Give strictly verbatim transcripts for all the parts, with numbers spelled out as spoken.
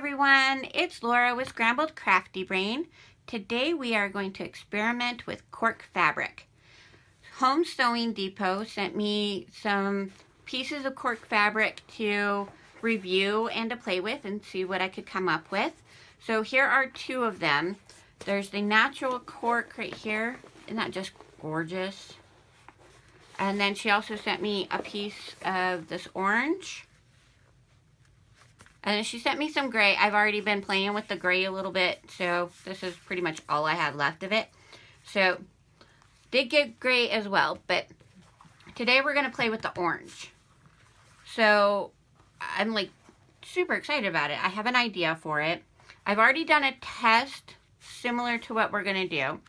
everyone, it's Laura with Scrambled Crafty Brain. Today we are going to experiment with cork fabric. Home Sewing Depot sent me some pieces of cork fabric to review and to play with and see what I could come up with. So here are two of them. There's the natural cork right here. Isn't that just gorgeous? And then she also sent me a piece of this orange. And she sent me some gray. I've already been playing with the gray a little bit, so this is pretty much all I have left of it. So, did get gray as well, but today we're going to play with the orange. So, I'm like super excited about it. I have an idea for it. I've already done a test similar to what we're going to do.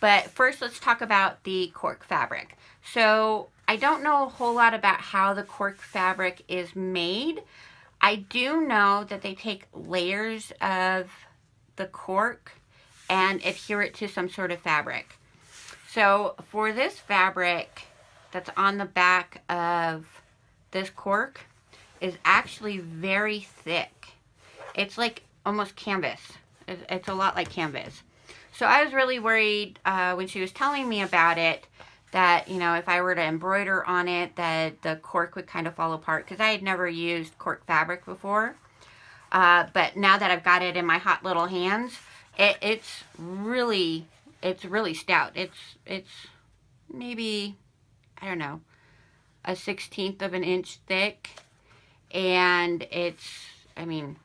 But first, let's talk about the cork fabric. So, I don't know a whole lot about how the cork fabric is made. I do know that they take layers of the cork and adhere it to some sort of fabric. So for this fabric that's on the back of this cork is actually very thick. It's like almost canvas. It's a lot like canvas. So I was really worried uh, when she was telling me about it that, you know, if I were to embroider on it, that the cork would kind of fall apart. Because I had never used cork fabric before. Uh, but now that I've got it in my hot little hands, it, it's really, it's really stout. It's, it's maybe, I don't know, a sixteenth of an inch thick. And it's, I mean,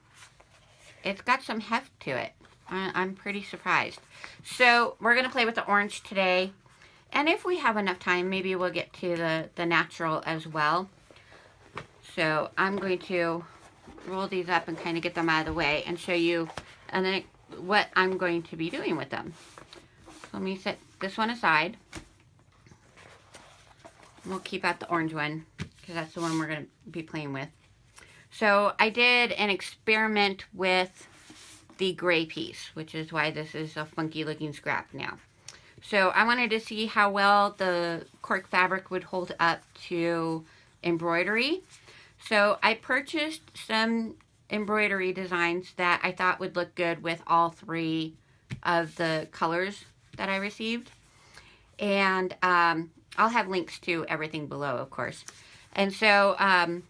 it's got some heft to it. I, I'm pretty surprised. So, we're going to play with the orange today. And if we have enough time, maybe we'll get to the, the natural as well. So I'm going to roll these up and kind of get them out of the way and show you and then what I'm going to be doing with them. Let me set this one aside. We'll keep out the orange one because that's the one we're going to be playing with. So I did an experiment with the gray piece, which is why this is a funky looking scrap now. So I wanted to see how well the cork fabric would hold up to embroidery. So I purchased some embroidery designs that I thought would look good with all three of the colors that I received. And um, I'll have links to everything below, of course. And so um,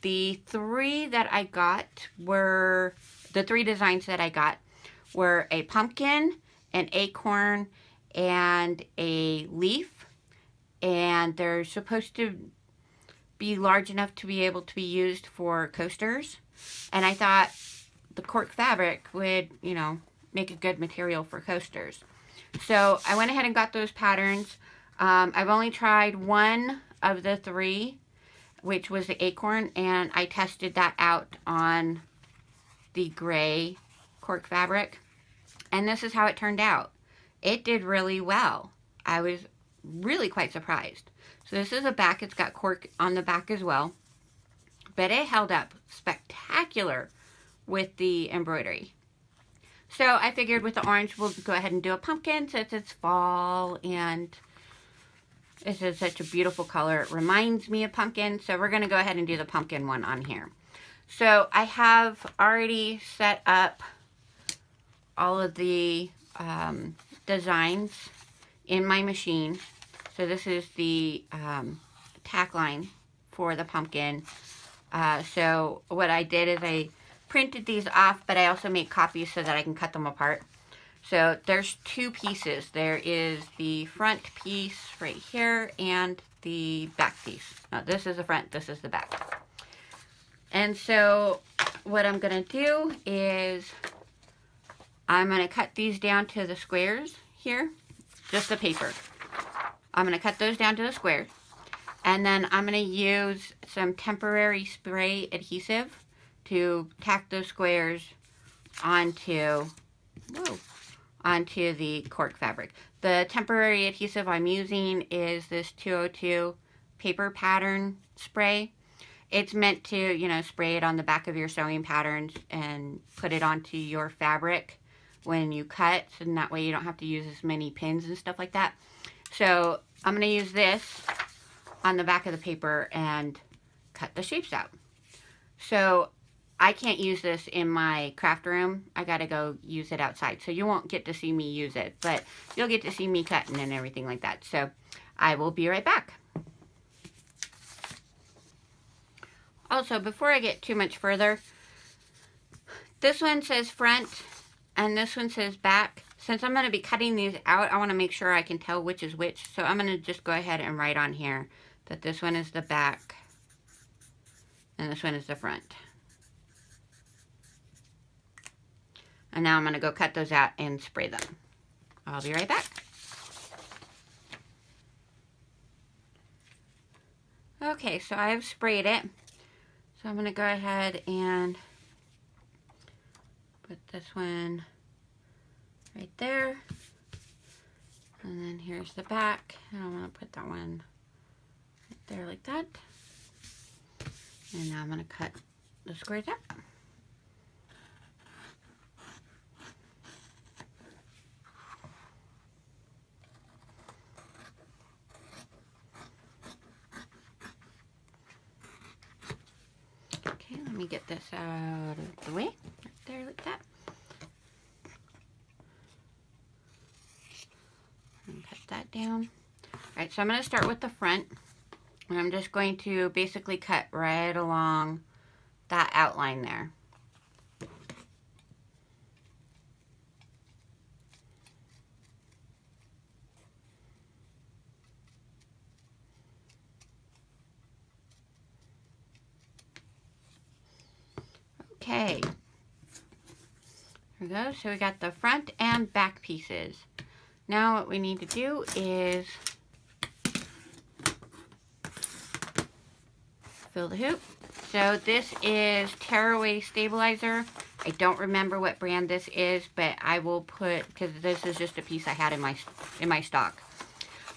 the three that I got were, the three designs that I got were a pumpkin, an acorn, and a leaf, and they're supposed to be large enough to be able to be used for coasters. And I thought the cork fabric would, you know, make a good material for coasters. So I went ahead and got those patterns. Um, I've only tried one of the three, which was the acorn, and I tested that out on the gray cork fabric. And this is how it turned out. It did really well. I was really quite surprised. So this is a back. It's got cork on the back as well. But it held up spectacular with the embroidery. So I figured with the orange, we'll go ahead and do a pumpkin since it's fall. And this is such a beautiful color. It reminds me of pumpkin. So we're going to go ahead and do the pumpkin one on here. So I have already set up all of the um, designs in my machine. So this is the um, tack line for the pumpkin. Uh, so what I did is I printed these off, but I also made copies so that I can cut them apart. So there's two pieces. There is the front piece right here and the back piece. Now this is the front, this is the back. And so what I'm gonna do is I'm going to cut these down to the squares here, just the paper. I'm going to cut those down to the squares. And then I'm going to use some temporary spray adhesive to tack those squares onto, whoa, onto the cork fabric. The temporary adhesive I'm using is this two oh two paper pattern spray. It's meant to, you know, spray it on the back of your sewing patterns and put it onto your fabric when you cut, so that way you don't have to use as many pins and stuff like that. So I'm going to use this on the back of the paper and cut the shapes out. So I can't use this in my craft room. I gotta go use it outside. So you won't get to see me use it, but you'll get to see me cutting and everything like that. So I will be right back. Also, before I get too much further, this one says front and this one says back. Since I'm going to be cutting these out, I want to make sure I can tell which is which. So I'm going to just go ahead and write on here that this one is the back and this one is the front. And now I'm going to go cut those out and spray them. I'll be right back. Okay, so I have sprayed it. So I'm going to go ahead and put this one right there. And then here's the back. And I'm going to put that one right there like that. And now I'm going to cut the squares out. Okay, let me get this out of the way. Right there like that. Cut that down. Alright, so I'm going to start with the front. And I'm just going to basically cut right along that outline there. Okay. There we go. So we got the front and back pieces. Now what we need to do is fill the hoop. So this is Tearaway Stabilizer. I don't remember what brand this is, but I will put, because this is just a piece I had in my in my stock.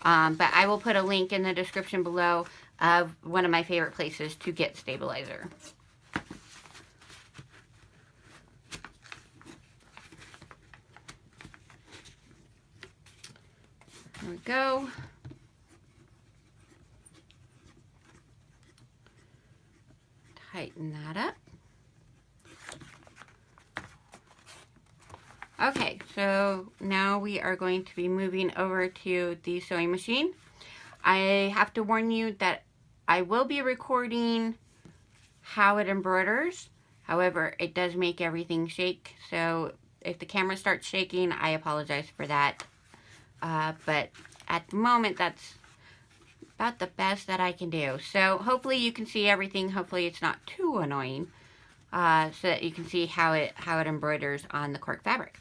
Um, but I will put a link in the description below of one of my favorite places to get stabilizer. There we go. Tighten that up. Okay, so now we are going to be moving over to the sewing machine. I have to warn you that I will be recording how it embroiders. However, it does make everything shake. So if the camera starts shaking, I apologize for that. Uh, but at the moment, that's about the best that I can do. So hopefully you can see everything. Hopefully it's not too annoying, uh, so that you can see how it how it embroiders on the cork fabric.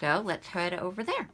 So let's head over there.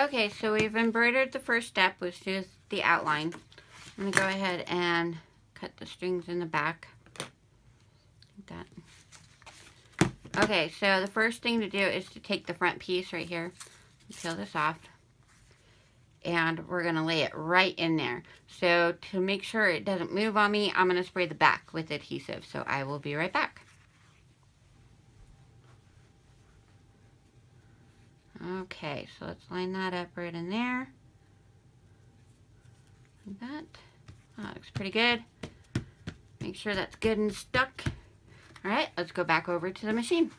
Okay, so we've embroidered the first step, which is the outline. I'm going to go ahead and cut the strings in the back. Like that. Okay, so the first thing to do is to take the front piece right here, peel this off, and we're going to lay it right in there. So to make sure it doesn't move on me, I'm going to spray the back with adhesive. So I will be right back. Okay, so let's line that up right in there. Like that. That looks pretty good. Make sure that's good and stuck. Alright, let's go back over to the machine.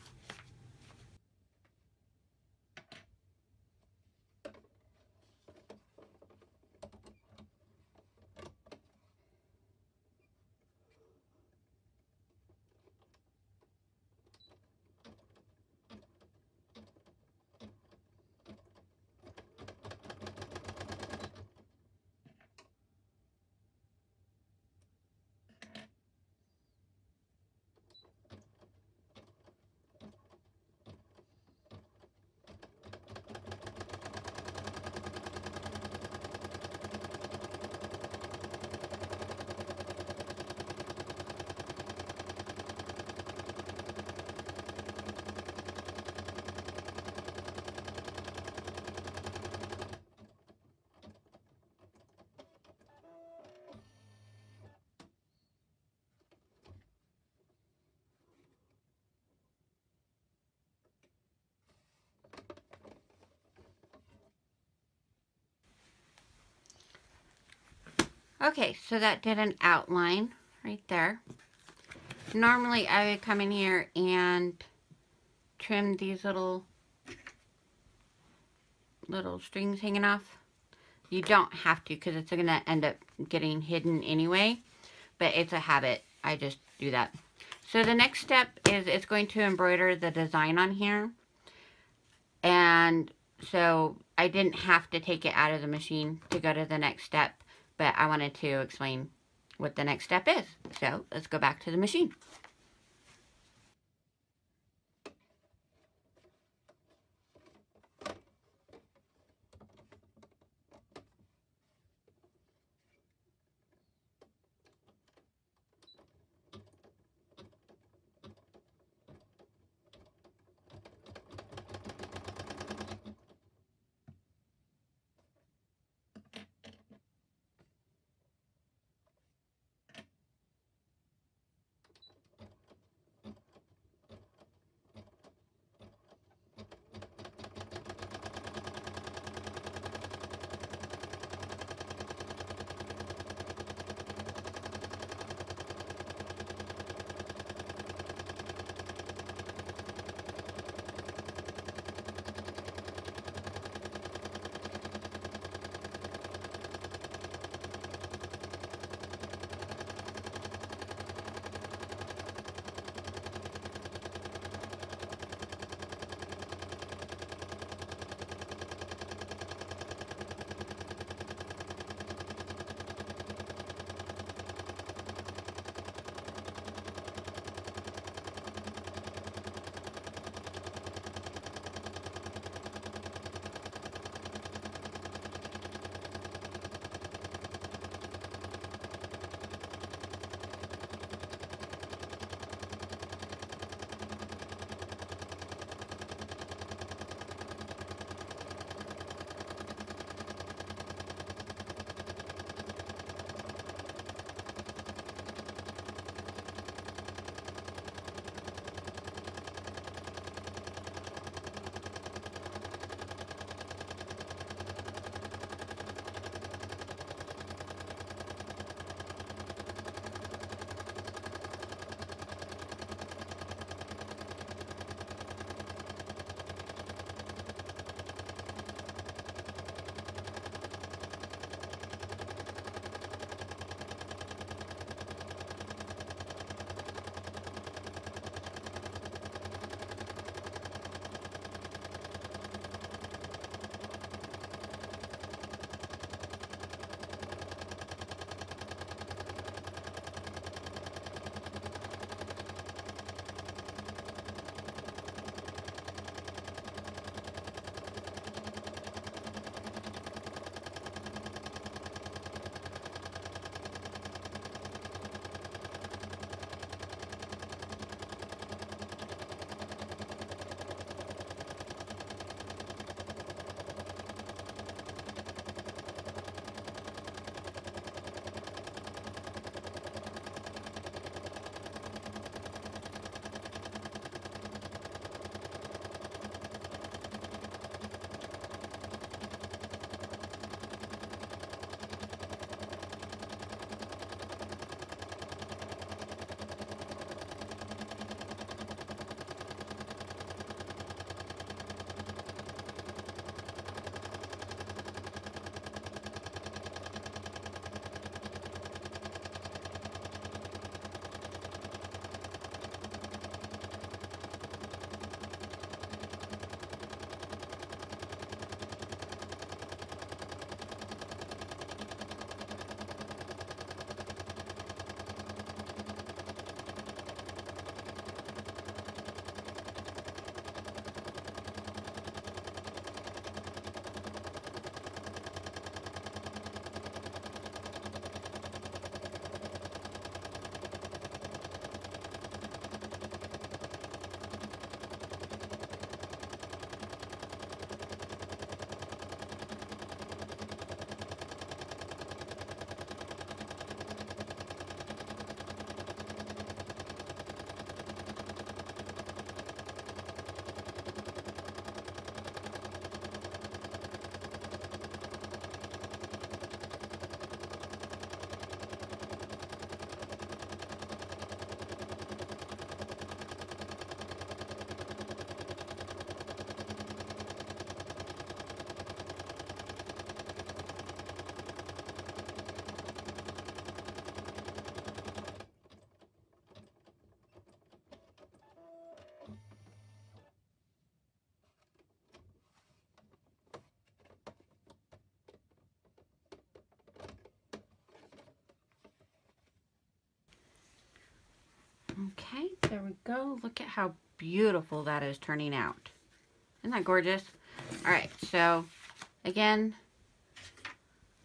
Okay, so that did an outline right there. Normally I would come in here and trim these little little strings hanging off. You don't have to, because it's going to end up getting hidden anyway, but it's a habit. I just do that. So the next step is it's going to embroider the design on here. And so I didn't have to take it out of the machine to go to the next step, but I wanted to explain what the next step is. So let's go back to the machine. Okay, there we go. Look at how beautiful that is turning out. Isn't that gorgeous? All right, so again,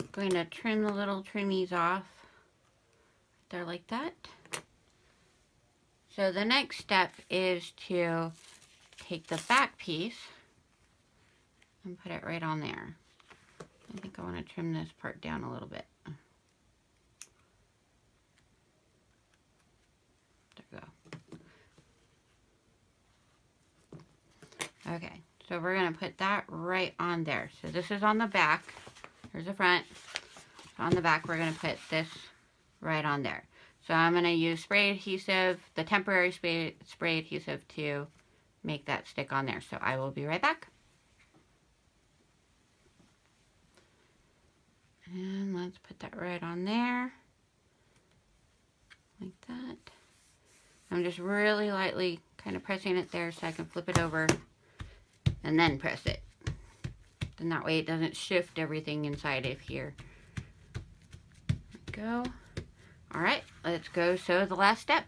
I'm going to trim the little trimmies off there like that. So the next step is to take the back piece and put it right on there. I think I want to trim this part down a little bit. There we go. Okay, so we're going to put that right on there. So this is on the back. Here's the front. So on the back, we're going to put this right on there. So I'm going to use spray adhesive, the temporary spray, spray adhesive to make that stick on there. So I will be right back. And let's put that right on there, like that. I'm just really lightly kind of pressing it there so I can flip it over and then press it. Then that way it doesn't shift everything inside of here. There we go. All right, let's go sew the last step.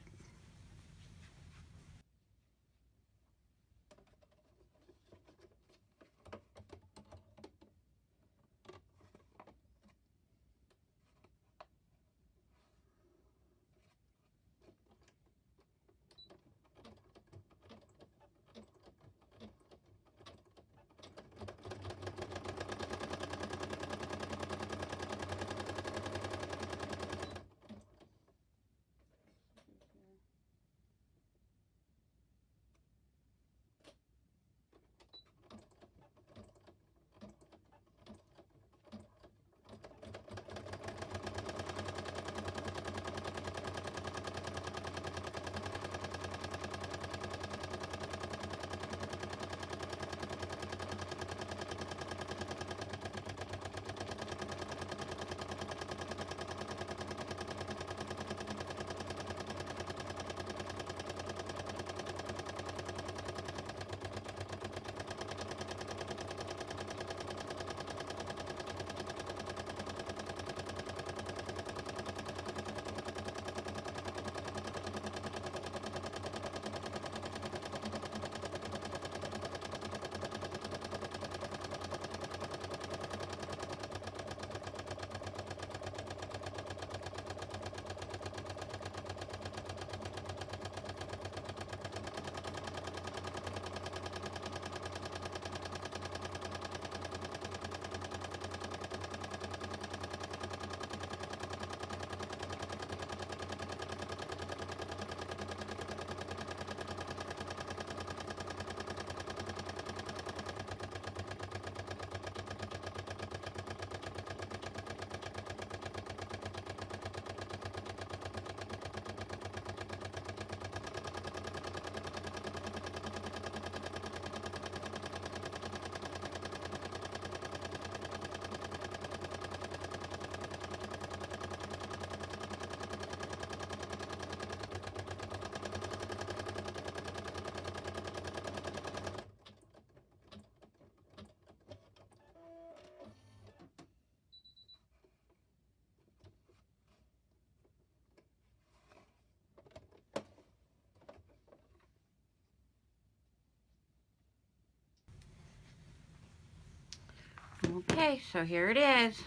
Okay, so here it is.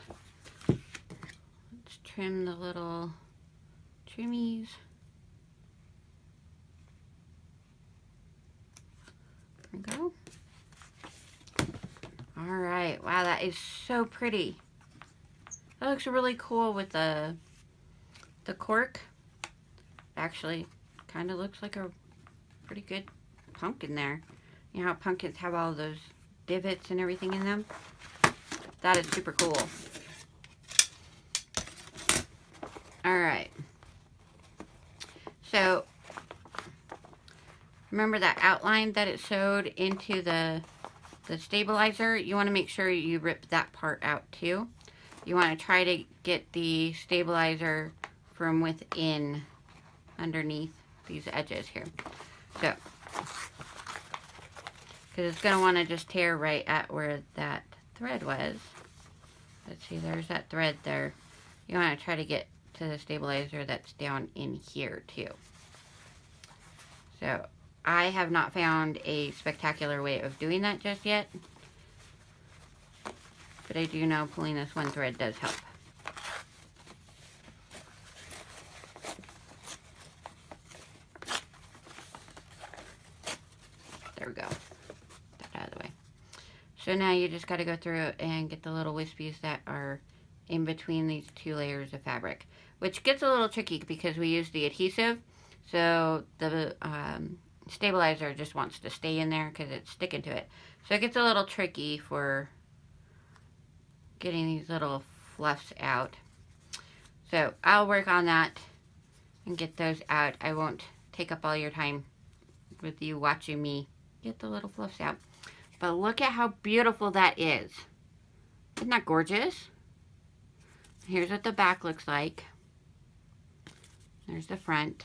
Let's trim the little trimmies. There we go. All right, wow, that is so pretty. That looks really cool with the, the cork. Actually, kind of looks like a pretty good pumpkin there. You know how pumpkins have all those divots and everything in them? That is super cool. All right. So, remember that outline that it sewed into the, the stabilizer? You want to make sure you rip that part out too. You want to try to get the stabilizer from within, underneath these edges here. So, because it's going to want to just tear right at where that thread was. Let's see, there's that thread there. You want to try to get to the stabilizer that's down in here too. So I have not found a spectacular way of doing that just yet, but I do know pulling this one thread does help. There we go. Get that out of the way. So now you just got to go through and get the little wispies that are in between these two layers of fabric, which gets a little tricky because we use the adhesive, so the um, stabilizer just wants to stay in there because it's sticking to it. So it gets a little tricky for getting these little fluffs out. So I'll work on that and get those out. I won't take up all your time with you watching me get the little fluffs out. But look at how beautiful that is. Isn't that gorgeous? Here's what the back looks like. There's the front.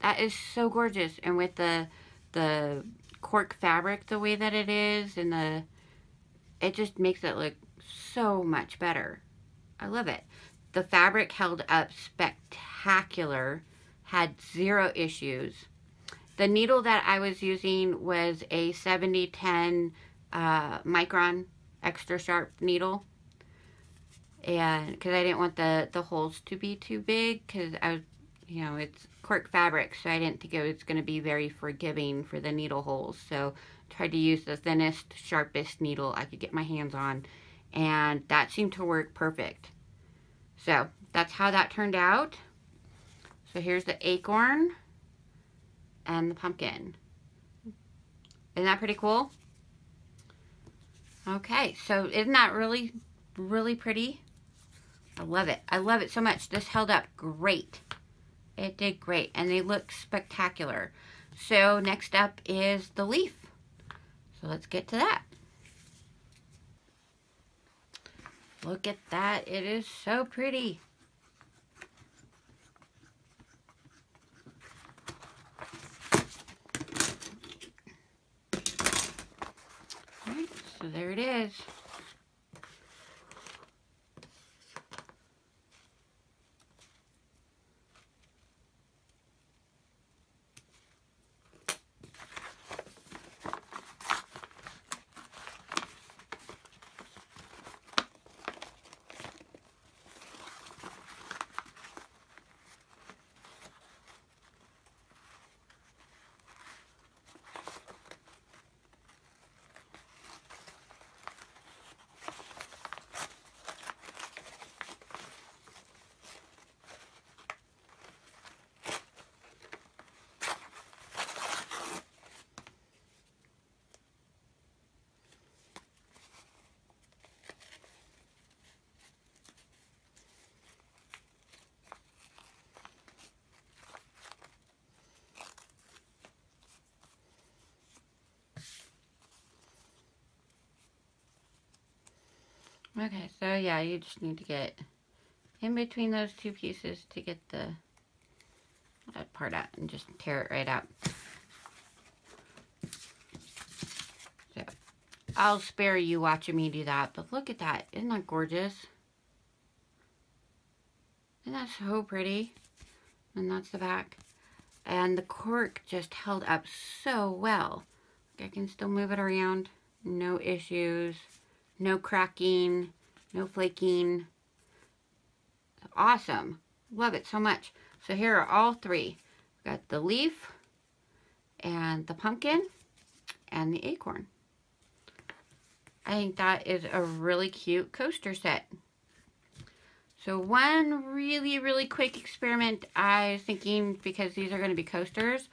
That is so gorgeous. And with the the cork fabric the way that it is, and the it just makes it look so much better. I love it. The fabric held up spectacular, had zero issues. The needle that I was using was a seventy ten uh, micron extra sharp needle, and because I didn't want the the holes to be too big, because I was, you know, it's cork fabric, so I didn't think it was going to be very forgiving for the needle holes. So I tried to use the thinnest, sharpest needle I could get my hands on, and that seemed to work perfect. So that's how that turned out. So here's the acorn and the pumpkin. Isn't that pretty cool? Okay, so isn't that really, really pretty? I love it. I love it so much. This held up great. It did great, and they look spectacular. So next up is the leaf. So let's get to that. Look at that. It is so pretty. All right, so there it is. Okay, so yeah, you just need to get in between those two pieces to get the that part out, and just tear it right out. So I'll spare you watching me do that, but look at that. Isn't that gorgeous? Isn't that so pretty? And that's the back. And the cork just held up so well. I can still move it around. No issues. No cracking, no flaking. Awesome. Love it so much. So here are all three. We've got the leaf and the pumpkin and the acorn. I think that is a really cute coaster set. So one really, really quick experiment I was thinking, because these are going to be coasters,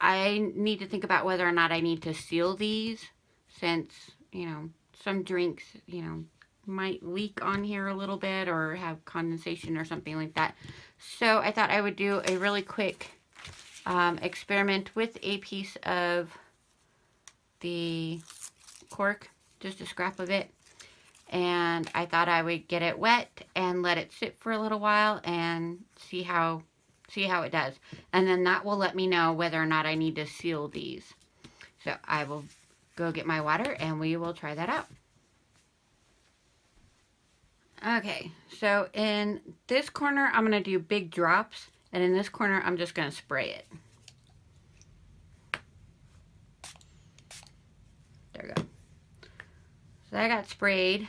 I need to think about whether or not I need to seal these, since, you know, some drinks, you know, might leak on here a little bit or have condensation or something like that. So I thought I would do a really quick um, experiment with a piece of the cork, just a scrap of it. And I thought I would get it wet and let it sit for a little while and see how, see how it does. And then that will let me know whether or not I need to seal these. So I will go get my water and we will try that out. Okay, so in this corner I'm going to do big drops, and in this corner I'm just going to spray it. So I got sprayed,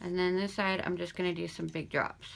and then this side I'm just going to do some big drops.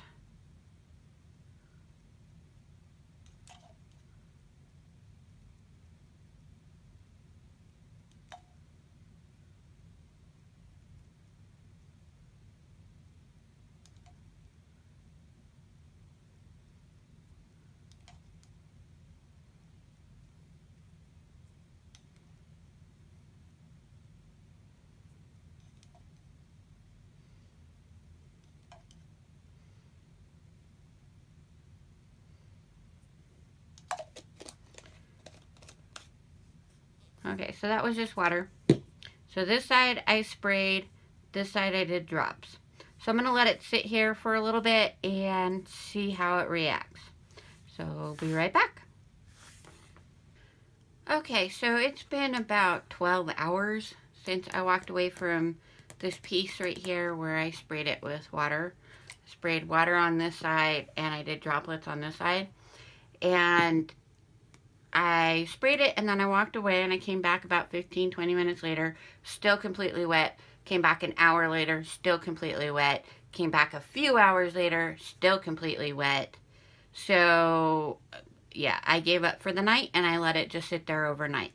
Okay, so that was just water. So this side I sprayed, this side I did drops. So I'm going to let it sit here for a little bit and see how it reacts. So we'll be right back. Okay, so it's been about twelve hours since I walked away from this piece right here where I sprayed it with water. I sprayed water on this side and I did droplets on this side. And I sprayed it and then I walked away and I came back about fifteen, twenty minutes later, still completely wet. Came back an hour later, still completely wet. Came back a few hours later, still completely wet. So yeah, I gave up for the night and I let it just sit there overnight.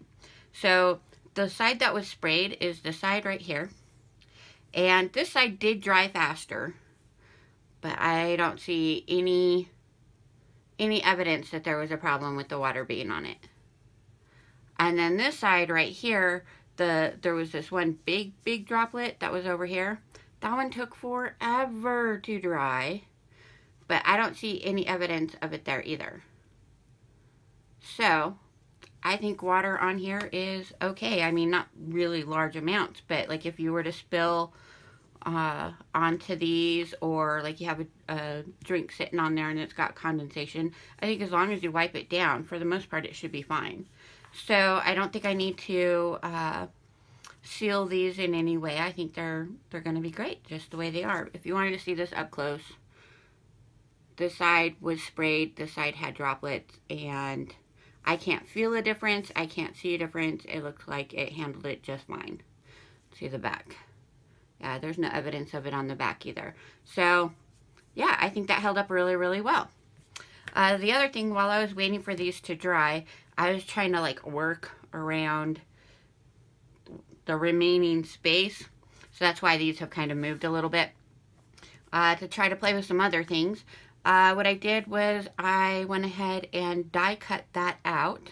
So the side that was sprayed is the side right here. And this side did dry faster, but I don't see any any evidence that there was a problem with the water being on it. And then this side right here, the there was this one big, big droplet that was over here. That one took forever to dry, but I don't see any evidence of it there either. So I think water on here is okay. I mean, not really large amounts, but like if you were to spill Uh, onto these, or like you have a, a drink sitting on there and it's got condensation, I think as long as you wipe it down, for the most part, it should be fine. So I don't think I need to uh, seal these in any way. I think they're they're going to be great just the way they are. If you wanted to see this up close, this side was sprayed, this side had droplets, and I can't feel a difference. I can't see a difference. It looks like it handled it just fine. See the back. Yeah, there's no evidence of it on the back either. So, yeah, I think that held up really, really well. Uh, the other thing, while I was waiting for these to dry, I was trying to, like, work around the remaining space. So that's why these have kind of moved a little bit. Uh, to try to play with some other things. Uh, what I did was I went ahead and die cut that out.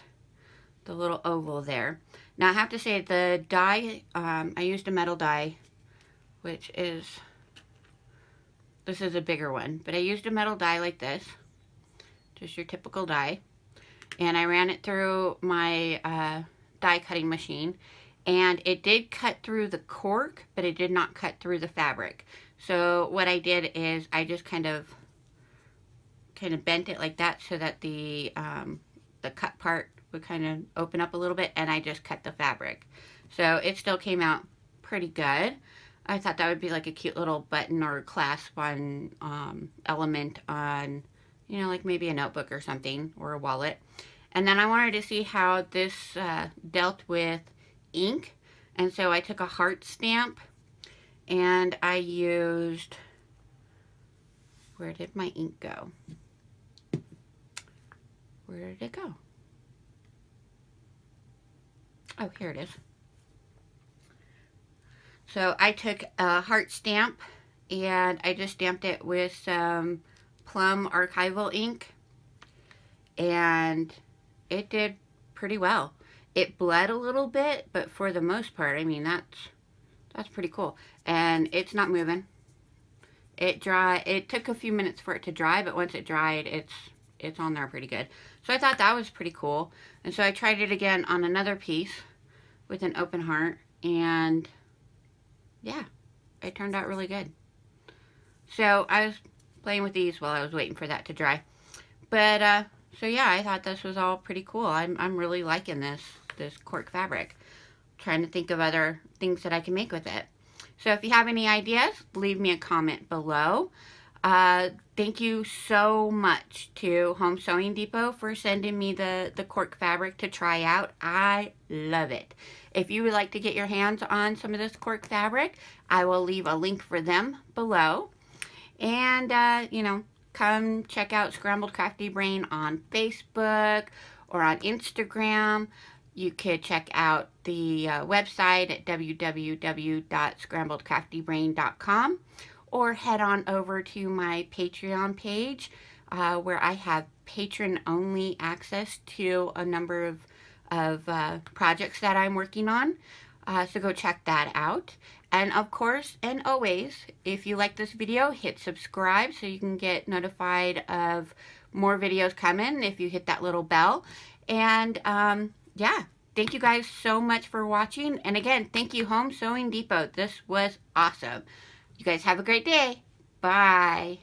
The little oval there. Now, I have to say, the die, um, I used a metal die, which is, this is a bigger one, but I used a metal die like this, just your typical die, and I ran it through my uh, die cutting machine, and it did cut through the cork, but it did not cut through the fabric. So what I did is I just kind of, kind of bent it like that so that the, um, the cut part would kind of open up a little bit, and I just cut the fabric. So it still came out pretty good. I thought that would be like a cute little button or clasp on um, element on, you know, like maybe a notebook or something, or a wallet. And then I wanted to see how this uh, dealt with ink. And so I took a heart stamp and I used, where did my ink go? Where did it go? Oh, here it is. So I took a heart stamp and I just stamped it with some plum archival ink, and it did pretty well. It bled a little bit, but for the most part, I mean, that's that's pretty cool. And it's not moving. It dry. It took a few minutes for it to dry, but once it dried, it's it's on there pretty good. So I thought that was pretty cool. And so I tried it again on another piece with an open heart, and yeah, it turned out really good. So I was playing with these while I was waiting for that to dry. But, uh, so yeah, I thought this was all pretty cool. I'm, I'm really liking this, this cork fabric. I'm trying to think of other things that I can make with it. So if you have any ideas, leave me a comment below. Uh, thank you so much to Home Sewing Depot for sending me the, the cork fabric to try out. I love it. If you would like to get your hands on some of this cork fabric, I will leave a link for them below. And, uh, you know, come check out Scrambled Crafty Brain on Facebook or on Instagram. You could check out the uh, website at w w w dot scrambled crafty brain dot com. Or head on over to my Patreon page uh, where I have patron-only access to a number of, of uh, projects that I'm working on. Uh, so go check that out. And of course, and always, if you like this video, hit subscribe so you can get notified of more videos coming if you hit that little bell. And um, yeah, thank you guys so much for watching. And again, thank you, Home Sewing Depot. This was awesome. You guys have a great day. Bye.